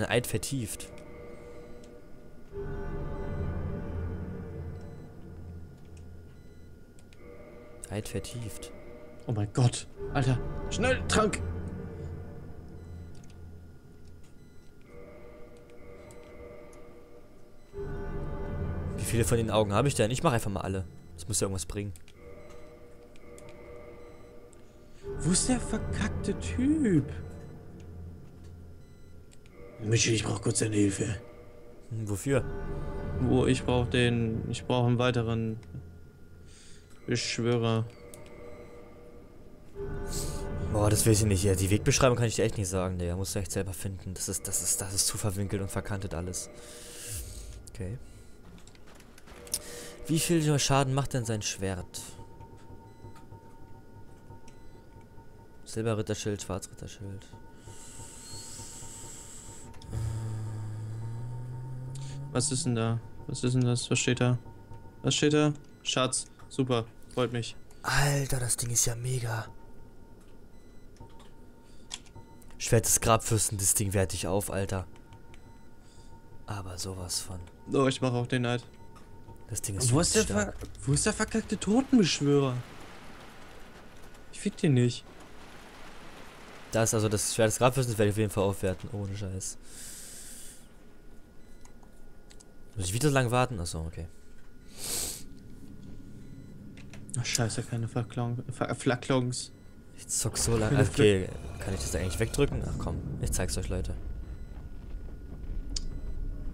Ein Eid vertieft. Eid vertieft. Oh mein Gott. Alter. Schnell, Trank. Wie viele von den Augen habe ich denn? Ich mache einfach mal alle. Das muss ja irgendwas bringen. Wo ist der verkackte Typ? Michi, ich brauche kurz deine Hilfe. Wofür? Wo, ich brauche einen weiteren Beschwörer. Boah, das weiß ich nicht. Ja, die Wegbeschreibung kann ich dir echt nicht sagen. Der muss echt selber finden. Das ist zu verwinkelt und verkantet alles. Okay. Wie viel Schaden macht denn sein Schwert? Silberritterschild, Schwarzritterschild. Was ist denn da? Was ist denn das? Was steht da? Was steht da? Schatz. Super. Freut mich. Alter, das Ding ist ja mega. Schwert des Grabfürsten, das Ding werte ich auf, Alter. Aber sowas von. Oh, ich mache auch den Neid. Das Ding ist wo ist der verkackte Totenbeschwörer? Ich fick den nicht. Das, also das Schwert des Grabfürsten werde ich auf jeden Fall aufwerten. Ohne Scheiß. Muss ich wieder lang warten? Achso, okay. Ach, scheiße, keine Flaklongs. Ich zock so lange. Okay, kann ich das da eigentlich wegdrücken? Ach komm, ich zeig's euch, Leute.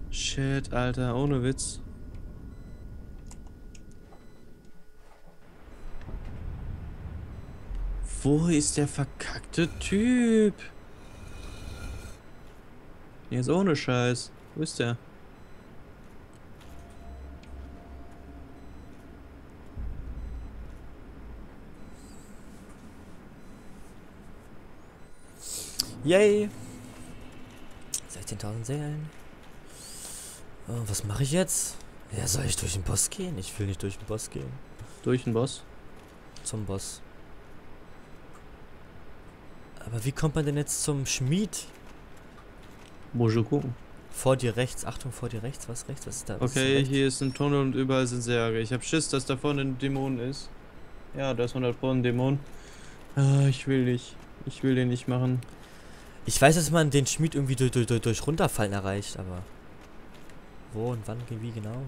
Shit, Alter, ohne Witz. Wo ist der verkackte Typ? Jetzt ohne Scheiß. Wo ist der? Yay! 16.000 Seelen. Oh, was mache ich jetzt? Ja, soll ich durch den Boss gehen? Ich will nicht durch den Boss gehen. Durch den Boss? Zum Boss. Aber wie kommt man denn jetzt zum Schmied? Bojaku. Vor dir rechts. Achtung, vor dir rechts. Was rechts? Was ist da? Okay, ist hier ist ein Tunnel und überall sind Särge. Ich habe Schiss, dass da vorne ein Dämon ist. Ja, da ist 100 vorne ein Dämon. Ah, ich will nicht. Ich will den nicht machen. Ich weiß, dass man den Schmied irgendwie durch Runterfallen erreicht, aber... Wo und wann, wie genau?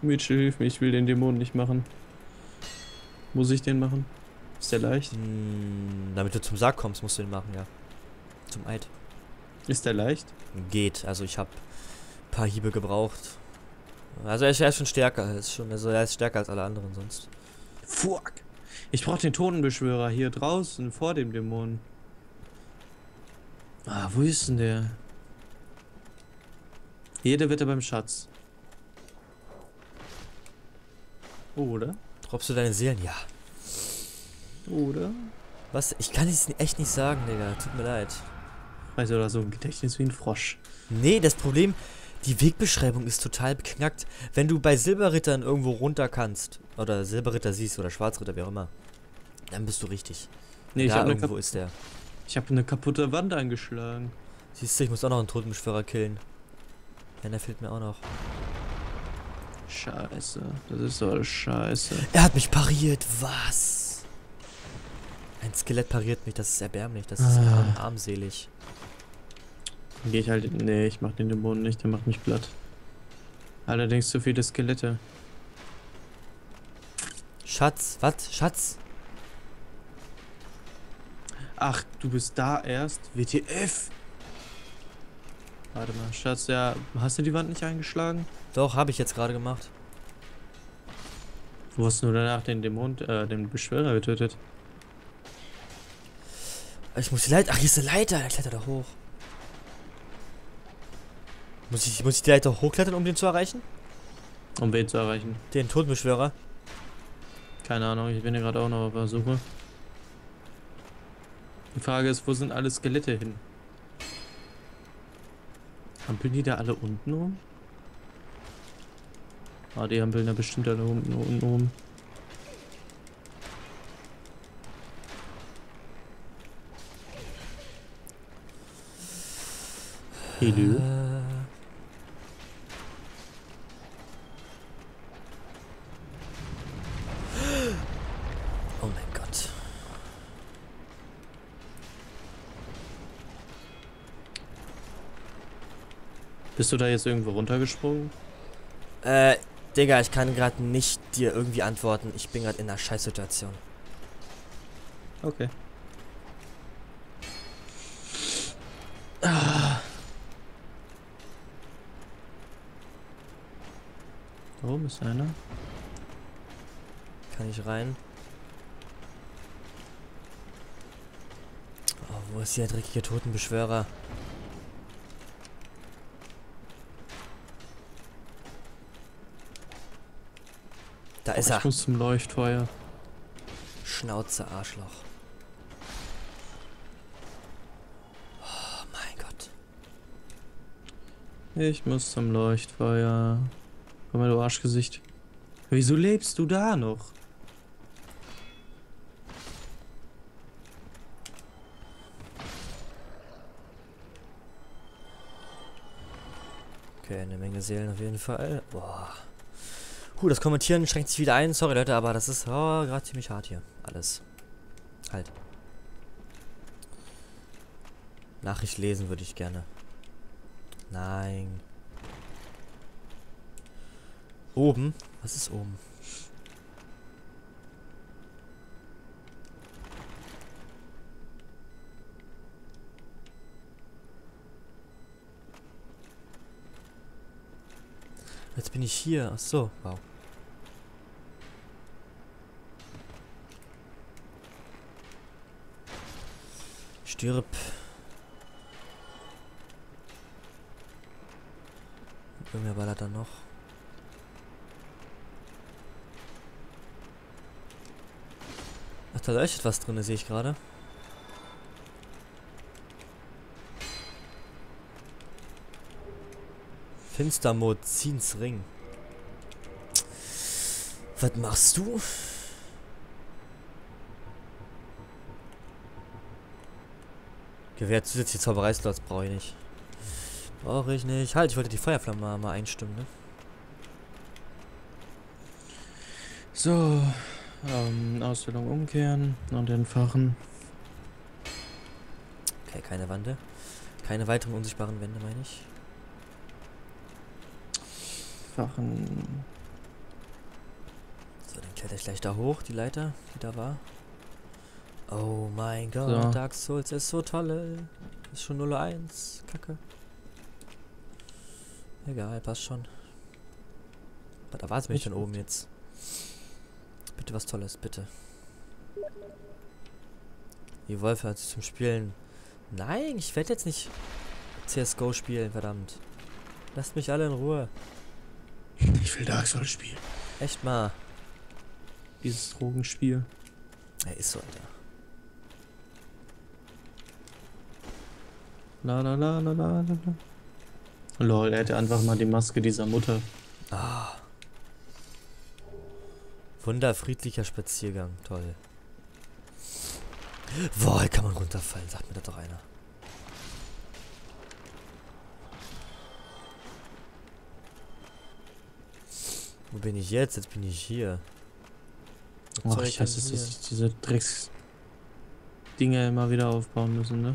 Mitchell, hilf mir, ich will den Dämon nicht machen. Muss ich den machen? Ist der leicht? Hm, damit du zum Sarg kommst, musst du den machen, ja. Zum Eid. Ist der leicht? Geht, also ich habe ein paar Hiebe gebraucht. Also er ist schon stärker, er ist stärker als alle anderen sonst. Fuck! Ich brauche den Totenbeschwörer hier draußen vor dem Dämonen. Ah, wo ist denn der? Jede Wette beim Schatz. Oder? Droppst du deine Seelen? Ja. Oder? Was? Ich kann es echt nicht sagen, Digga. Tut mir leid. Weißt du, oder so ein Gedächtnis wie ein Frosch. Nee, das Problem, die Wegbeschreibung ist total beknackt. Wenn du bei Silberrittern irgendwo runter kannst, oder Silberritter siehst, oder Schwarzritter, wie auch immer, dann bist du richtig. Nee, da irgendwo ist der. Ich habe eine kaputte Wand eingeschlagen. Siehst du, ich muss auch noch einen Totenbeschwörer killen. Ja, der fehlt mir auch noch. Scheiße, das ist so scheiße. Er hat mich pariert, was? Ein Skelett pariert mich, das ist erbärmlich, das ist armselig. Dann geh ich halt, nee, ich mach den Dämonen nicht, der macht mich platt. Allerdings zu viele Skelette. Schatz, was? Schatz? Ach, du bist da erst? WTF! Warte mal, Schatz, ja, hast du die Wand nicht eingeschlagen? Doch, habe ich jetzt gerade gemacht. Du hast nur danach den Dämon, den Beschwörer getötet. Ich muss die Leiter, ach, hier ist eine Leiter, der klettert da hoch. Muss ich die Leiter hochklettern, um den zu erreichen? Um wen zu erreichen? Den Totenbeschwörer. Keine Ahnung, ich bin ja gerade auch noch auf der Suche. Die Frage ist, wo sind alle Skelette hin? Hampeln die da alle unten rum? Ah, die hampeln da bestimmt alle unten rum. Hello. Oh mein Gott. Bist du da jetzt irgendwo runtergesprungen? Digga, ich kann gerade nicht dir irgendwie antworten. Ich bin gerade in einer Scheißsituation. Okay. Warum ist einer? Kann ich rein? Oh, wo ist der dreckige Totenbeschwörer? Da ist er. Ich muss zum Leuchtfeuer. Schnauze, Arschloch. Oh mein Gott. Ich muss zum Leuchtfeuer. Komm mal, du Arschgesicht. Wieso lebst du da noch? Okay, eine Menge Seelen auf jeden Fall. Boah. Das Kommentieren schränkt sich wieder ein. Sorry, Leute, aber das ist gerade ziemlich hart hier. Alles. Halt. Nachricht lesen würde ich gerne. Nein. Oben? Was ist oben? Jetzt bin ich hier. Ach so, wow. Stirb. Irgendwer ballert da noch. Ach, da leuchtet was drin, sehe ich gerade. Finstermozins Ring. Was machst du? Gewährt zusätzliche Zaubereislots brauche ich nicht. Brauche ich nicht. Halt, ich wollte die Feuerflamme mal einstimmen, ne? So, Ausstellung umkehren und entfachen. Okay, keine Wände. Keine weiteren unsichtbaren Wände, meine ich. So, dann kletter ich gleich da hoch, die Leiter, die da war. Oh mein Gott, so. Dark Souls ist so toll, ey. Ist schon 0:1, kacke. Egal, passt schon. Was erwartet mich denn oben jetzt? Bitte was Tolles, bitte. Die Wolfe hat sich zum Spielen... Nein, ich werde jetzt nicht CSGO spielen, verdammt. Lasst mich alle in Ruhe. Ich will Dark Souls spielen. Echt mal. Dieses Drogenspiel. Er ist so, Alter. La la la la la la. Lol, er hätte einfach mal die Maske dieser Mutter. Ah. Wunderfriedlicher Spaziergang. Toll. Boah, hier kann man runterfallen. Sagt mir das doch einer. Wo bin ich jetzt? Jetzt bin ich hier. Och, ich hasse es, dass ich diese Drecks-Dinger immer wieder aufbauen müssen, ne?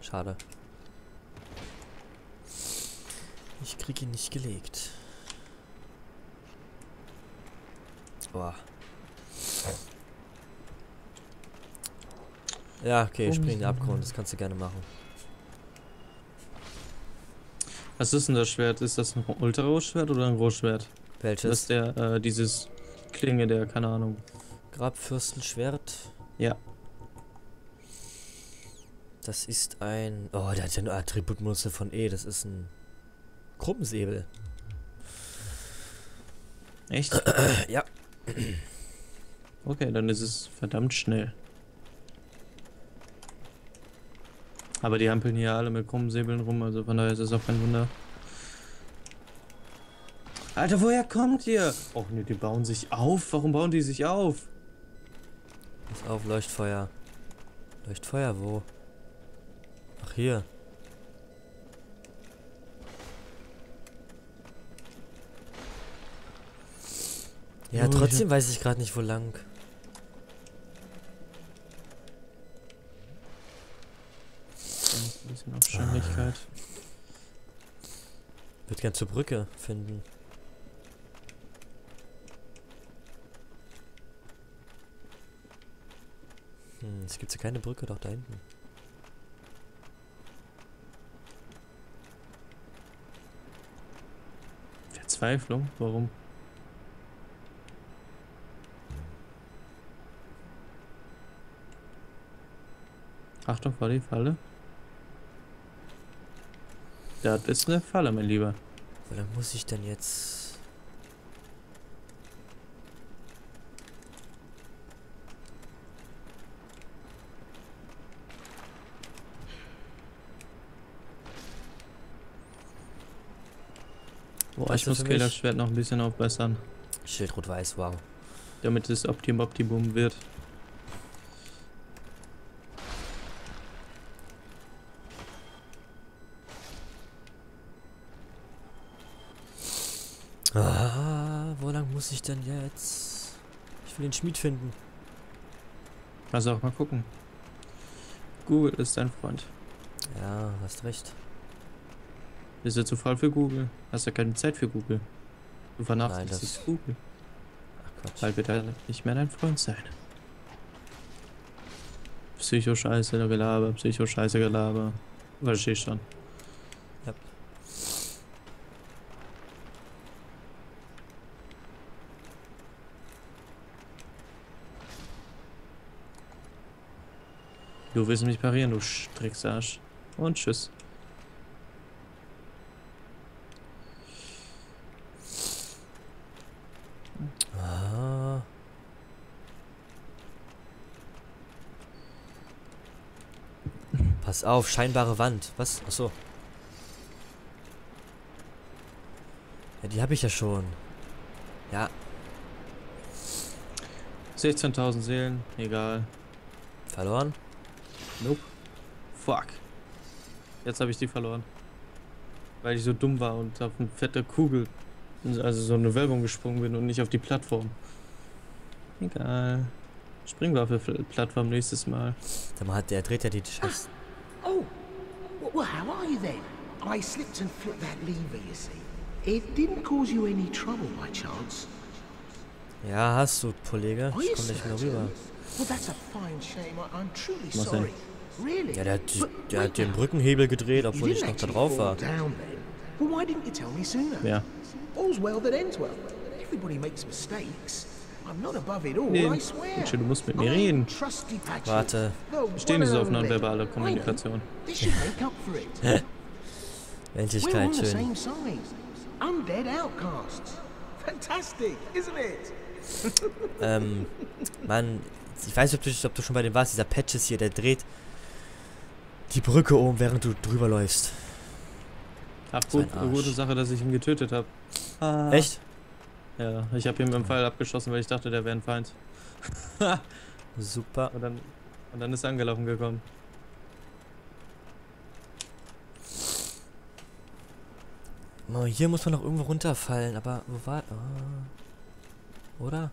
Schade. Ich krieg ihn nicht gelegt. Boah. Ja, okay, ich spring in den Abgrund. Das kannst du gerne machen. Was ist denn das Schwert? Ist das ein Ultra-Rohschwert oder ein Rohschwert? Welches? Das ist der, dieses Klinge, der, keine Ahnung. Grabfürstenschwert? Ja. Das ist ein... Oh, der hat ja nur Attributmuster von E. Das ist ein... Gruppensäbel. Echt? Ja. Okay, dann ist es verdammt schnell. Aber die hampeln hier alle mit krummen Säbeln rum, also von daher ist es auch kein Wunder. Alter, woher kommt ihr? Och ne, die bauen sich auf. Warum bauen die sich auf? Pass auf, Leuchtfeuer. Leuchtfeuer, wo? Ach, hier. Ja, trotzdem weiß ich gerade nicht, wo lang. Ein bisschen Aufständigkeit. Wird gern zur Brücke finden. Hm, es gibt ja keine Brücke, doch da hinten. Verzweiflung? Warum? Achtung vor die Falle. Das ist eine Falle, mein Lieber. Oder muss ich denn jetzt... Boah, ich muss das Schwert noch ein bisschen aufbessern. Schildrot-Weiß, wow. Damit es Optimum wird. Ah, wo lang muss ich denn jetzt? Ich will den Schmied finden. Also auch mal gucken. Google ist dein Freund. Ja, hast recht. Bist du zu faul für Google? Hast ja keine Zeit für Google. Du vernachlässigst Google. Ach Quatsch. Weil wir dann nicht mehr dein Freund sein. Psycho-Scheiße, Gelaber, Psycho-Scheiße, Gelaber. Versteh schon. Ja. Du willst mich parieren, du Stricksarsch. Und tschüss. Ah. Pass auf, scheinbare Wand. Was? Achso. Ja, die habe ich ja schon. Ja. 16.000 Seelen, egal. Verloren? Nope. Fuck. Jetzt habe ich die verloren. Weil ich so dumm war und auf eine fette Kugel, also so eine Wölbung gesprungen bin und nicht auf die Plattform. Egal. Springen wir auf die Plattform nächstes Mal. Der dreht ja die Scheiße. Oh. Well, how are you then? I slipped and flipped that lever, you see. It didn't cause you any trouble by chance. Ja, hast du, Kollege. Ich komme nicht mehr rüber. Well, that's a fine shame. I'm truly sorry. Really? Ja, der hat den Brückenhebel gedreht, obwohl ich noch da drauf war. Ja. Nee, du musst mit mir reden. Warte. Stehen wir so auf nonverbale Kommunikation. Menschlichkeit, schön. Mann, ich weiß nicht, ob du schon bei dem warst, dieser Patches hier, der dreht die Brücke um, während du drüber läufst. Ach gut, eine gute Sache, dass ich ihn getötet habe. Ah. Echt? Ja, ich habe ihn mit dem Pfeil abgeschossen, weil ich dachte, der wäre ein Feind. Super. Und dann ist er angelaufen gekommen. Oh, hier muss man noch irgendwo runterfallen, aber wo war... Oh. Oder?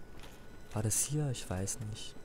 War das hier? Ich weiß nicht.